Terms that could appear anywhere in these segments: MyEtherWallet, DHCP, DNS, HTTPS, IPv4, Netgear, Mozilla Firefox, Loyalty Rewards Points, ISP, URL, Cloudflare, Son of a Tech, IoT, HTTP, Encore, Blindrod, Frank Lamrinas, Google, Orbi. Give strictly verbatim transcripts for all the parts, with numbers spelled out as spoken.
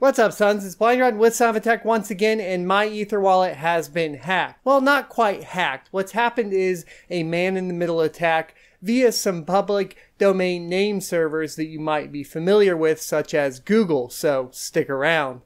What's up, sons? It's Blindrod with Son of a Tech once again, and my MyEtherWallet has been hacked. Well, not quite hacked. What's happened is a man-in-the-middle attack via some public domain name servers that you might be familiar with, such as Google, so stick around.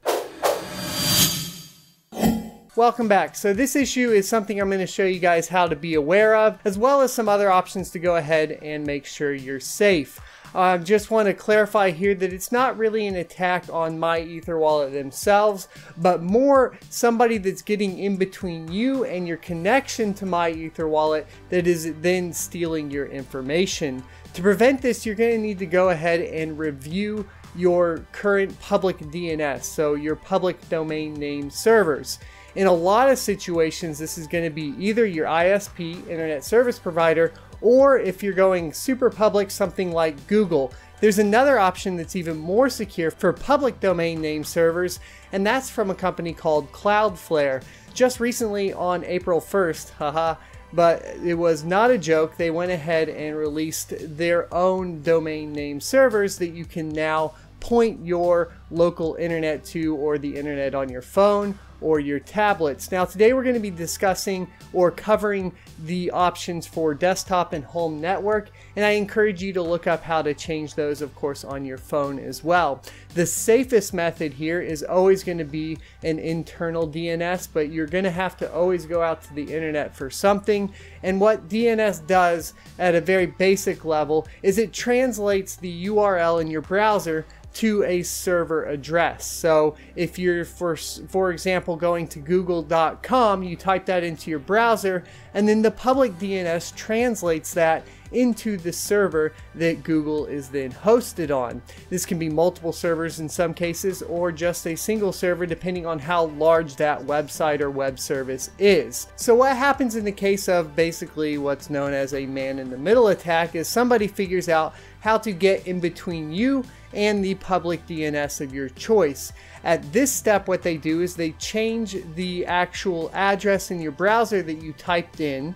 Welcome back. So this issue is something I'm going to show you guys how to be aware of, as well as some other options to go ahead and make sure you're safe. I uh, just want to clarify here that it's not really an attack on MyEtherWallet themselves, but more somebody that's getting in between you and your connection to MyEtherWallet that is then stealing your information. To prevent this, you're going to need to go ahead and review your current public D N S, so your public domain name servers. In a lot of situations, this is going to be either your I S P, internet service provider, or if you're going super public, something like Google. There's another option that's even more secure for public domain name servers, and that's from a company called Cloudflare. Just recently on April first, haha, but it was not a joke, they went ahead and released their own domain name servers that you can now point your local internet to, or the internet on your phone or your tablets. Now today we're going to be discussing or covering the options for desktop and home network, and I encourage you to look up how to change those, of course, on your phone as well. The safest method here is always going to be an internal D N S, but you're going to have to always go out to the internet for something, and what D N S does at a very basic level is it translates the U R L in your browser to a server address. So if you're, for, for example, going to google dot com, you type that into your browser, and then the public D N S translates that into the server that Google is then hosted on. This can be multiple servers in some cases, or just a single server depending on how large that website or web service is. So what happens in the case of basically what's known as a man-in-the-middle attack is somebody figures out how to get in between you and the public D N S of your choice. At this step, what they do is they change the actual address in your browser that you typed in,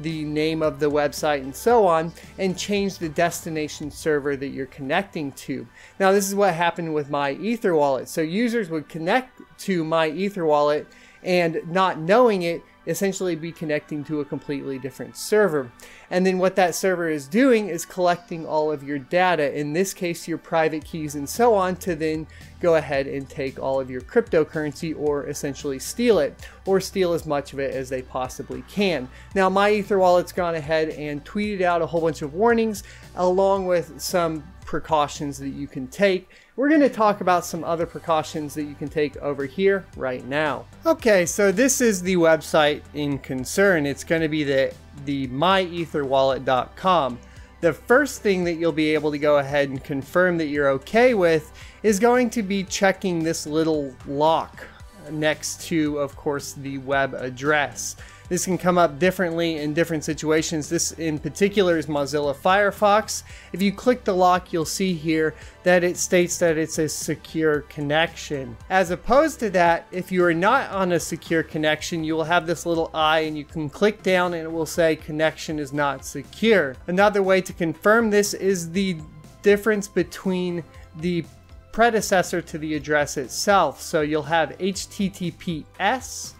the name of the website and so on, and change the destination server that you're connecting to. Now this is what happened with MyEtherWallet. So users would connect to MyEtherWallet and, not knowing it, essentially be connecting to a completely different server. And then what that server is doing is collecting all of your data, in this case your private keys and so on, to then go ahead and take all of your cryptocurrency, or essentially steal it, or steal as much of it as they possibly can. Now MyEtherWallet's gone ahead and tweeted out a whole bunch of warnings along with some precautions that you can take. We're going to talk about some other precautions that you can take over here right now. Okay, so this is the website in concern. It's going to be the, the my ether wallet dot com. The first thing that you'll be able to go ahead and confirm that you're okay with is going to be checking this little lock next to, of course, the web address. This can come up differently in different situations. This in particular is Mozilla Firefox. If you click the lock, you'll see here that it states that it's a secure connection. As opposed to that, if you are not on a secure connection, you will have this little eye and you can click down and it will say connection is not secure. Another way to confirm this is the difference between the predecessor to the address itself. So you'll have H T T P S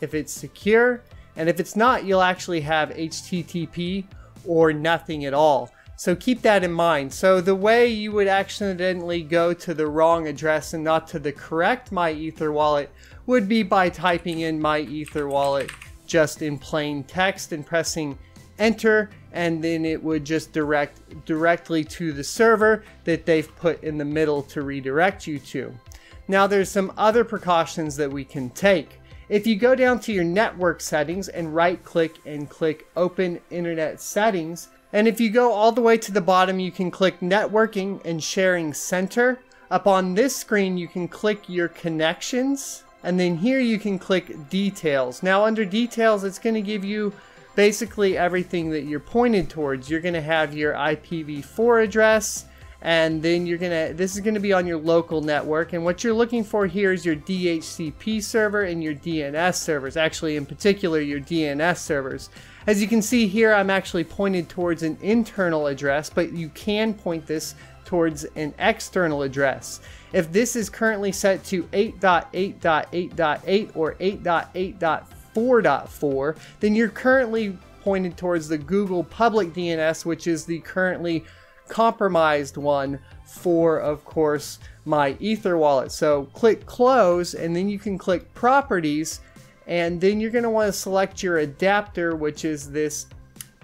if it's secure, and if it's not, you'll actually have H T T P or nothing at all. So keep that in mind. So the way you would accidentally go to the wrong address and not to the correct MyEtherWallet would be by typing in MyEtherWallet just in plain text and pressing enter, and then it would just direct directly to the server that they've put in the middle to redirect you to. Now there's some other precautions that we can take. If you go down to your network settings and right click and click open internet settings, and if you go all the way to the bottom, you can click networking and sharing center. Up on this screen you can click your connections, and then here you can click details. Now under details, it's going to give you basically everything that you're pointed towards. You're going to have your I P v four address, and then you're gonna, this is gonna be on your local network, and what you're looking for here is your D H C P server and your D N S servers, actually in particular your D N S servers. As you can see here, I'm actually pointed towards an internal address, but you can point this towards an external address. If this is currently set to eight dot eight dot eight dot eight or eight dot eight dot four dot four, then you're currently pointed towards the Google public D N S, which is the currently compromised one for, of course, MyEtherWallet. So click close, and then you can click properties, and then you're going to want to select your adapter, which is this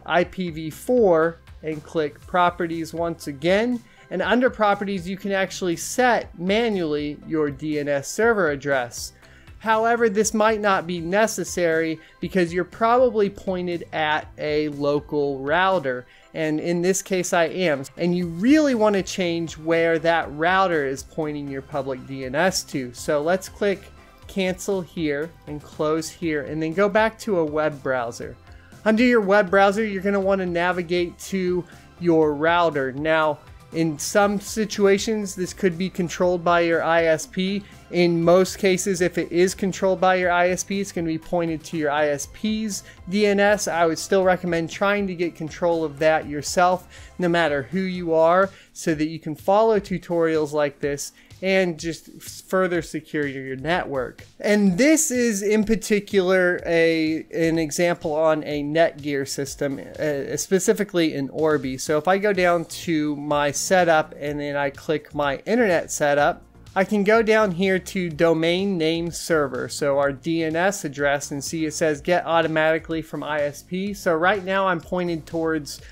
I P v four, and click properties once again. And under properties, you can actually set manually your D N S server address. However, this might not be necessary because you're probably pointed at a local router, and in this case I am, and you really want to change where that router is pointing your public D N S to. So let's click cancel here and close here, and then go back to a web browser. Under your web browser, you're going to want to navigate to your router. Now, in some situations, this could be controlled by your I S P. In most cases, if it is controlled by your I S P, it's going to be pointed to your I S P's D N S. I would still recommend trying to get control of that yourself, no matter who you are, so that you can follow tutorials like this and just further secure your network. And this is in particular a an example on a Netgear system, uh, specifically an Orbi. So if I go down to my setup and then I click my internet setup, I can go down here to domain name server, so our D N S address, and see it says get automatically from I S P. So right now I'm pointed towards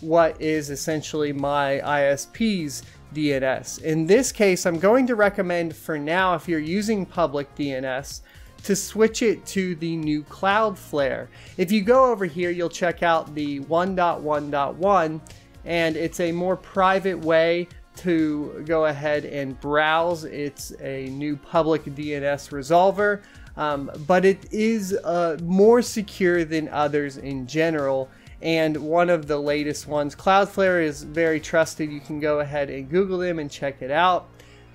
what is essentially my I S P's D N S. In this case, I'm going to recommend for now, if you're using public D N S, to switch it to the new Cloudflare. If you go over here, you'll check out the one dot one dot one, and it's a more private way to go ahead and browse. It's a new public D N S resolver, um, but it is uh, more secure than others in general, and one of the latest ones. Cloudflare is very trusted. You can go ahead and Google them and check it out.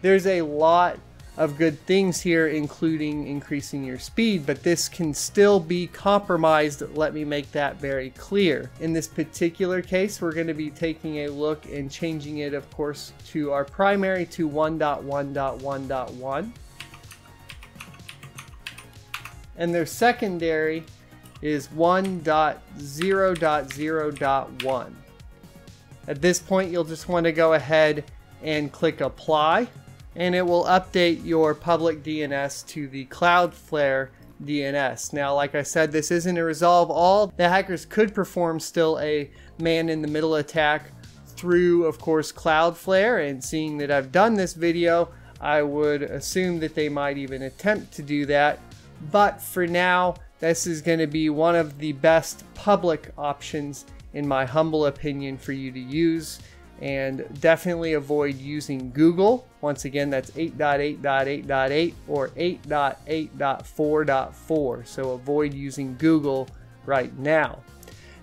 There's a lot of good things here, including increasing your speed, but this can still be compromised. Let me make that very clear. In this particular case, we're going to be taking a look and changing it, of course, to our primary to one dot one dot one dot one. And their secondary is one dot zero dot zero dot one. At this point, you'll just want to go ahead and click apply, and it will update your public D N S to the Cloudflare D N S. Now, like I said, this isn't a resolve all. The hackers could perform still a man-in-the-middle attack through, of course, Cloudflare, and seeing that I've done this video, I would assume that they might even attempt to do that, but for now, this is going to be one of the best public options, in my humble opinion, for you to use, and definitely avoid using Google. Once again, that's eight dot eight dot eight dot eight or eight dot eight dot four dot four, so avoid using Google right now.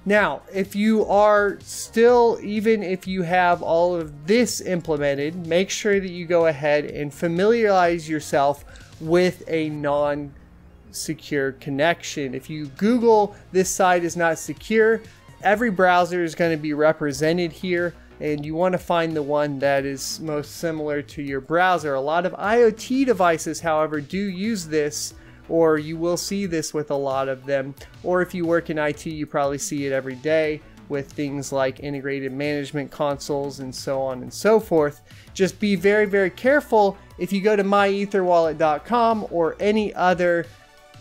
Now, if you are still, even if you have all of this implemented, make sure that you go ahead and familiarize yourself with a non-secure connection. If you Google this site is not secure, every browser is going to be represented here, and you want to find the one that is most similar to your browser. A lot of IoT devices, however, do use this, or you will see this with a lot of them, or if you work in I T, you probably see it every day with things like integrated management consoles and so on and so forth. Just be very, very careful. If you go to my ether wallet dot com or any other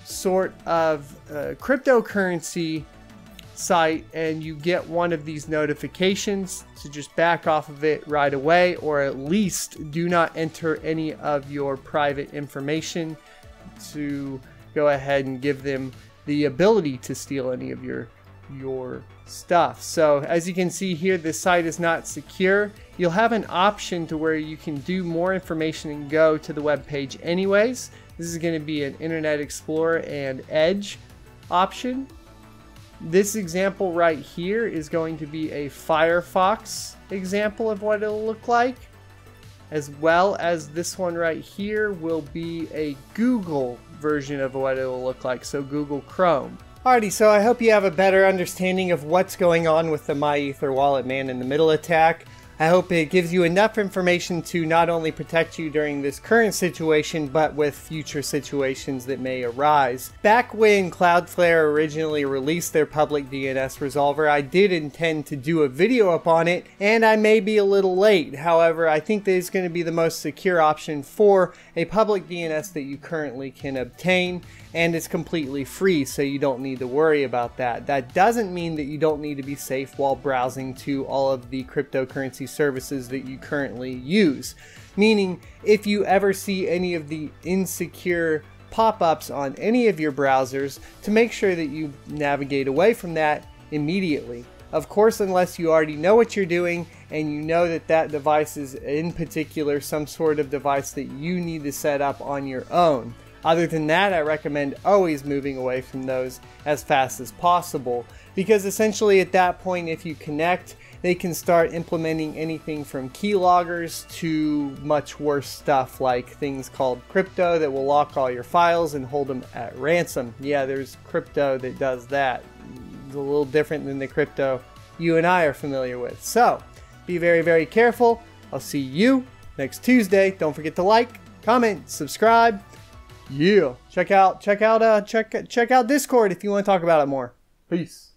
sort of uh, cryptocurrency site and you get one of these notifications, so just back off of it right away, or at least do not enter any of your private information to go ahead and give them the ability to steal any of your your stuff. So as you can see here, this site is not secure. You'll have an option to where you can do more information and go to the web page anyways. This is going to be an Internet Explorer and Edge option. This example right here is going to be a Firefox example of what it'll look like, as well as this one right here will be a Google version of what it'll look like, so Google Chrome. Alrighty, so I hope you have a better understanding of what's going on with the MyEtherWallet man in the middle attack. I hope it gives you enough information to not only protect you during this current situation, but with future situations that may arise. Back when Cloudflare originally released their public D N S resolver, I did intend to do a video up on it, and I may be a little late. However, I think that it's going to be the most secure option for a public D N S that you currently can obtain, and it's completely free, so you don't need to worry about that. That doesn't mean that you don't need to be safe while browsing to all of the cryptocurrency services that you currently use. Meaning, if you ever see any of the insecure pop-ups on any of your browsers, to make sure that you navigate away from that immediately. Of course, unless you already know what you're doing and you know that that device is in particular some sort of device that you need to set up on your own. Other than that, I recommend always moving away from those as fast as possible, because essentially at that point, if you connect, they can start implementing anything from keyloggers to much worse stuff like things called crypto that will lock all your files and hold them at ransom. Yeah, there's crypto that does that. It's a little different than the crypto you and I are familiar with. So be very, very careful. I'll see you next Tuesday. Don't forget to like, comment, subscribe. Yeah, check out, check out, uh, check, check out Discord if you want to talk about it more. Peace.